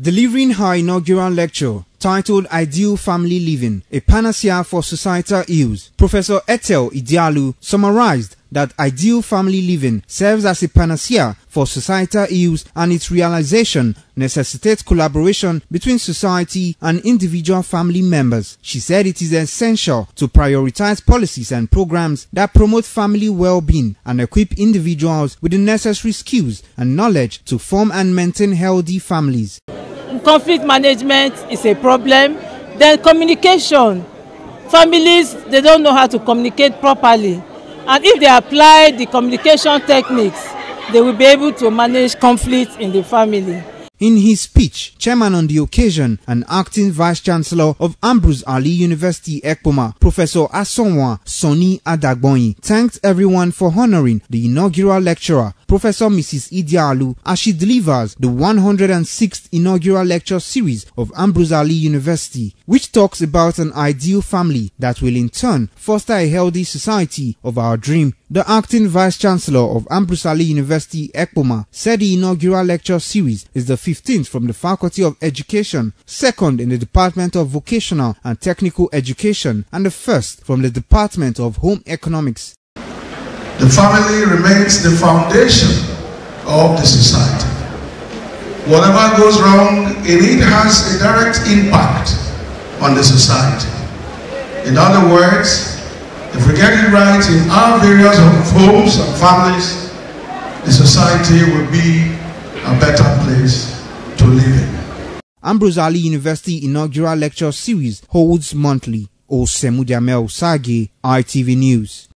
Delivering her inaugural lecture titled Ideal Family Living, a Panacea for Societal Ills, Professor Ethel Idialu summarized that ideal family living serves as a panacea for societal ills, and its realization necessitates collaboration between society and individual family members. She said it is essential to prioritize policies and programs that promote family well-being and equip individuals with the necessary skills and knowledge to form and maintain healthy families. Conflict management is a problem. Then communication. Families, they don't know how to communicate properly. And if they apply the communication techniques, they will be able to manage conflict in the family. In his speech, chairman on the occasion and acting vice-chancellor of Ambrose Alli University, Ekpoma, Professor Asomwa Soni Adagbonyi, thanked everyone for honoring the inaugural lecturer, Professor Mrs. Idialu, as she delivers the 106th inaugural lecture series of Ambrose Alli University, which talks about an ideal family that will in turn foster a healthy society of our dream. The acting vice-chancellor of Ambrose Alli University, Ekpoma, said the inaugural lecture series is the 15th from the Faculty of Education, second in the Department of Vocational and Technical Education, and the first from the Department of Home Economics. The family remains the foundation of the society. Whatever goes wrong, it has a direct impact on the society. In other words, if we get it right in our various homes and families, the society will be a better place to live in. Ambrose Alli University Inaugural Lecture Series holds monthly. Osemudiamen Osagie, ITV News.